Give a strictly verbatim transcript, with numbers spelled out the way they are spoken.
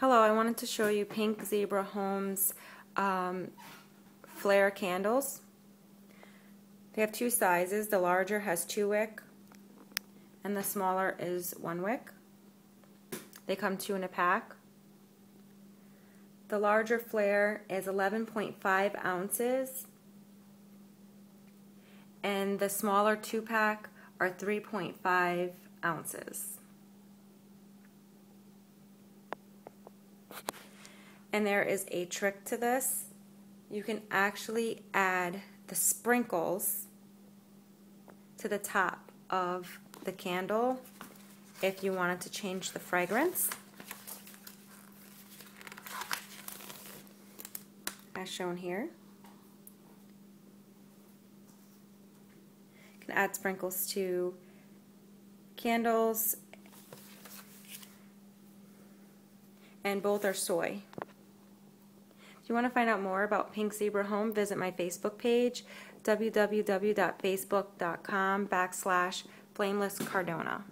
Hello, I wanted to show you Pink Zebra Home's um, Flare Candles. They have two sizes. The larger has two wick and the smaller is one wick. They come two in a pack. The larger flare is eleven point five ounces and the smaller two pack are three point five ounces. And there is a trick to this. You can actually add the sprinkles to the top of the candle if you wanted to change the fragrance, as shown here. You can add sprinkles to candles, and both are soy. If you want to find out more about Pink Zebra Home, visit my Facebook page, w w w dot facebook dot com backslash flameless cardona.